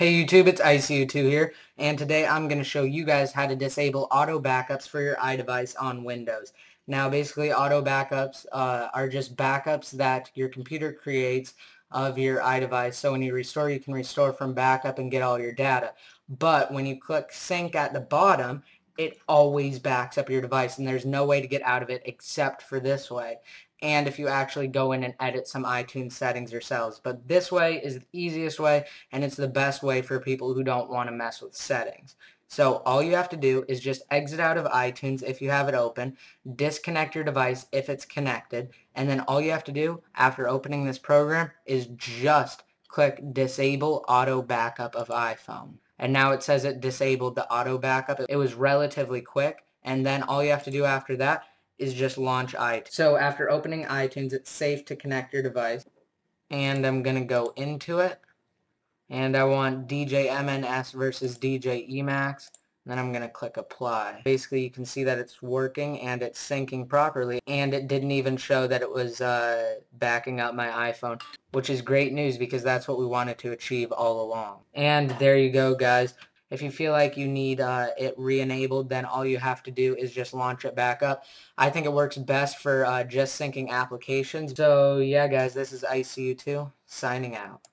Hey YouTube, it's ICU2 here, and today I'm going to show you guys how to disable auto backups for your iDevice on Windows. Now basically auto backups are just backups that your computer creates of your iDevice, so when you can restore from backup and get all your data. But when you click sync at the bottom, it always backs up your device, and there's no way to get out of it except for this way. And if you actually go in and edit some iTunes settings yourselves. But this way is the easiest way, and it's the best way for people who don't want to mess with settings. So all you have to do is just exit out of iTunes if you have it open, disconnect your device if it's connected, and then all you have to do after opening this program is just click Disable Auto Backup of iPhone. And now it says it disabled the auto backup. It was relatively quick, and then all you have to do after that is just launch iTunes. So after opening iTunes, it's safe to connect your device. And I'm going to go into it. And I want DJ MNS versus DJ Emacs. And then I'm going to click Apply. Basically, you can see that it's working and it's syncing properly. And it didn't even show that it was backing up my iPhone, which is great news because that's what we wanted to achieve all along. And there you go, guys. If you feel like you need it re-enabled, then all you have to do is just launch it back up. I think it works best for just syncing applications. So yeah, guys, this is ICU2 signing out.